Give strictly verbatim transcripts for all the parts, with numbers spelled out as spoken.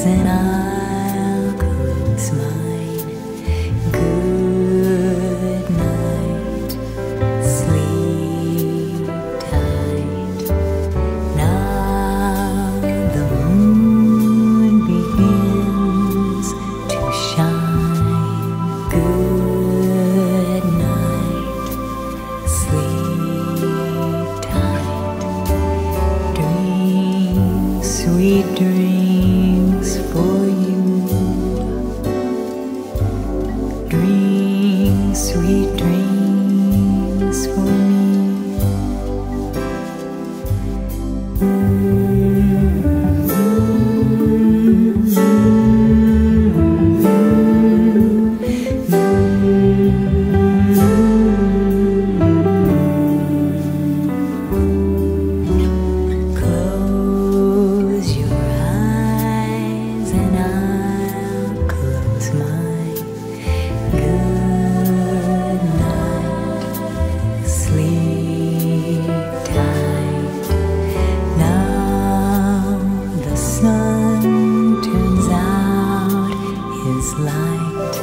eyes and I'll close mine. Good night, sleep tight. Now the moon begins to shine. Good night, sleep tight. Dream sweet dreams for you. Dream sweet dreams for me. Light.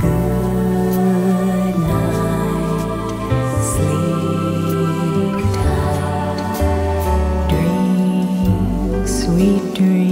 Good night, sleep tight. Dream, sweet dream.